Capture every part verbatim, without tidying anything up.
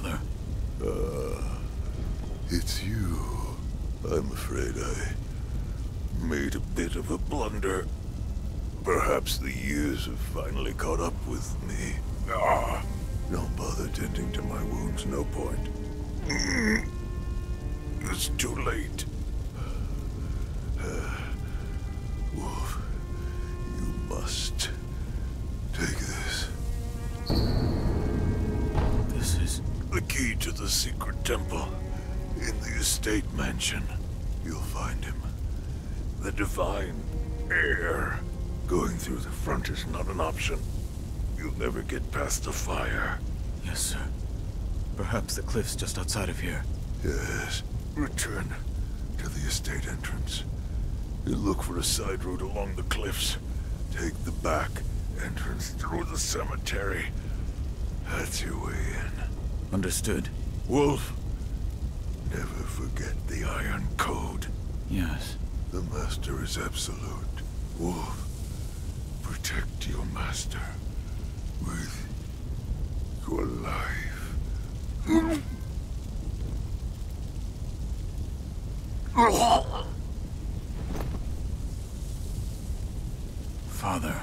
father? Uh, it's you. I'm afraid I made a bit of a blunder. Perhaps the years have finally caught up with me. Ah, don't bother tending to my wounds, no point. It's too late. Uh, Wolf, you must take this. This is the key to the secret temple in the estate mansion. You'll find him. The divine heir. Going through the front is not an option. You'll never get past the fire. Yes, sir. Perhaps the cliff's just outside of here. Yes. Return to the estate entrance. You look for a side road along the cliffs. Take the back entrance through the cemetery. That's your way in. Understood. Wolf, never forget the Iron Code. Yes. The Master is absolute. Wolf, protect your Master with your life. Father.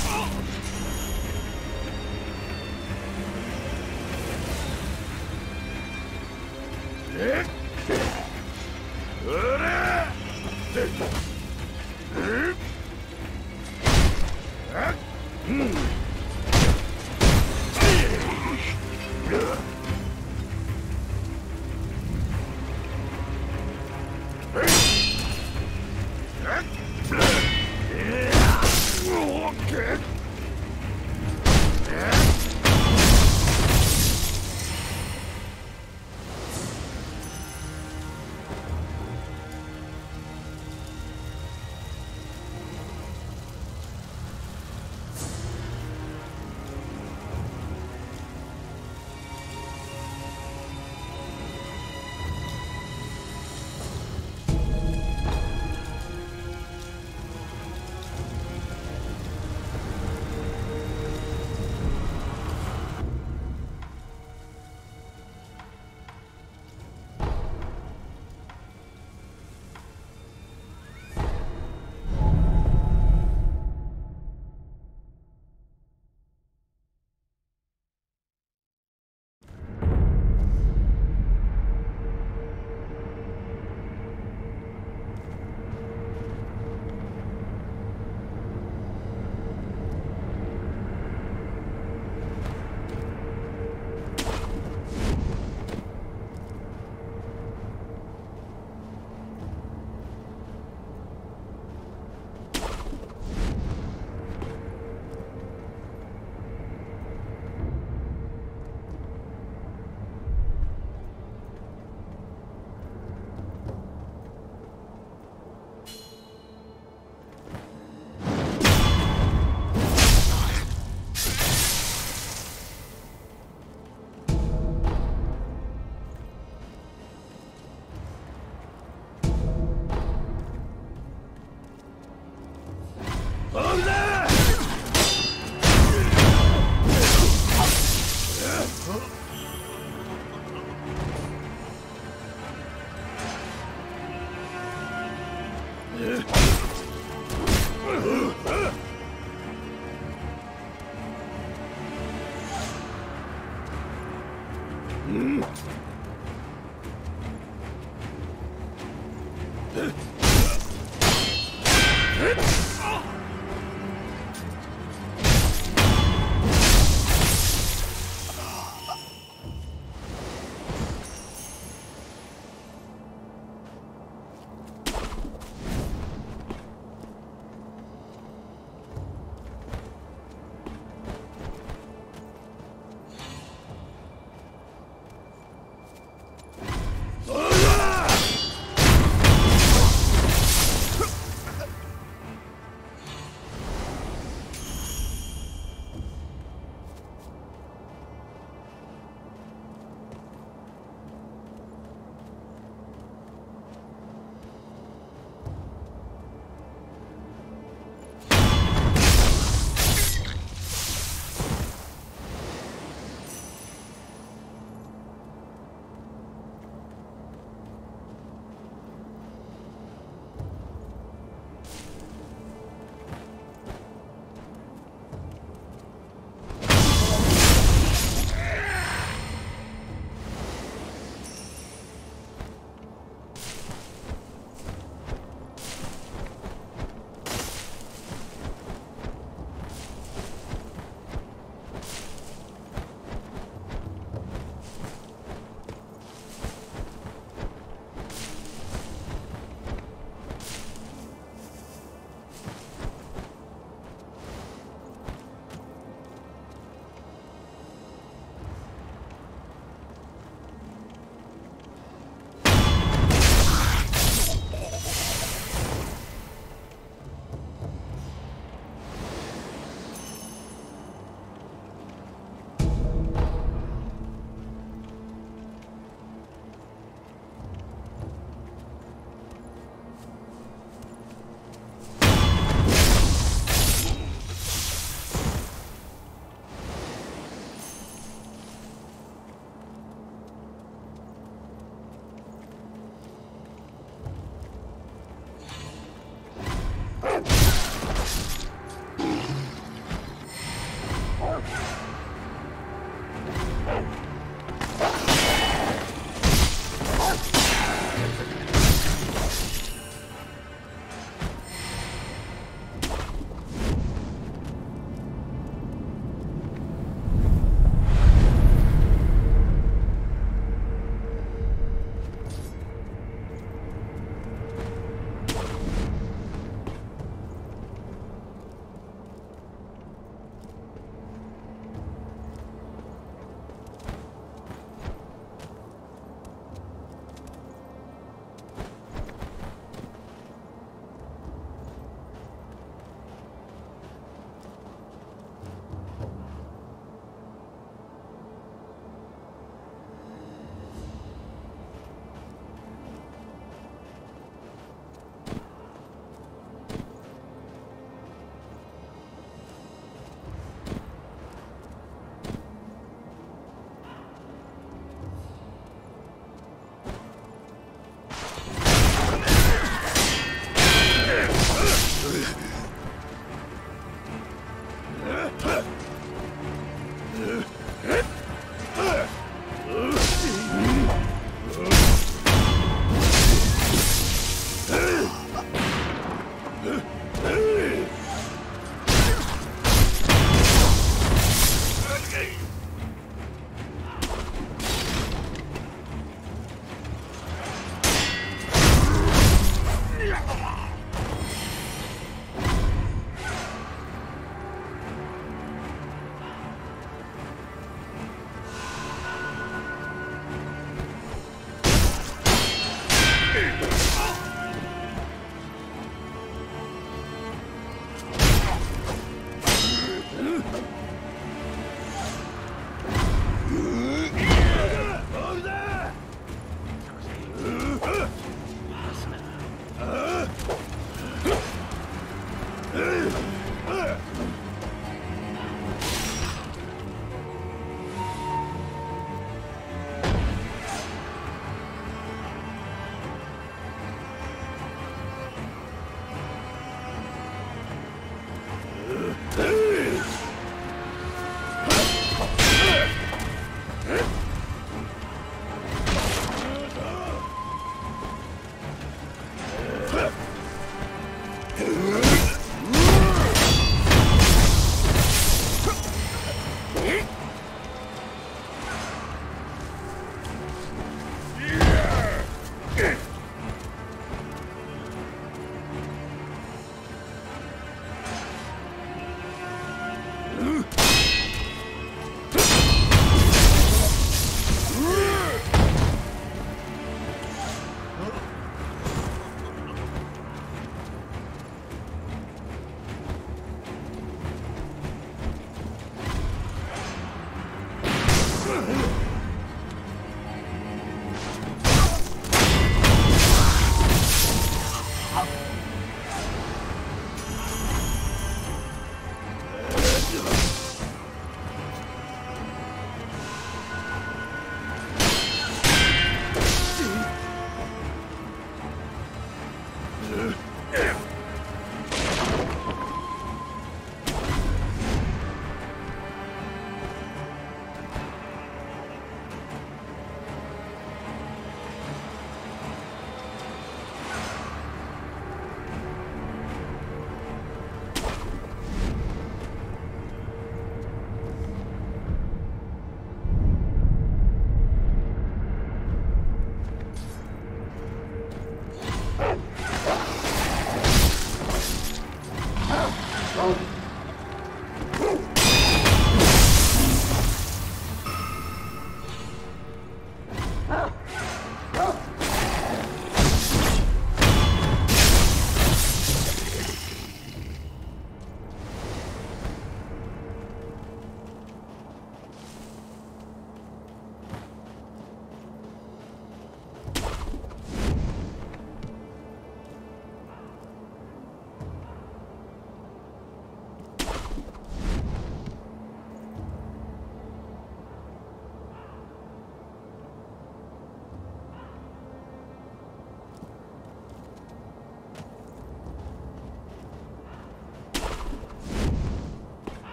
Oh!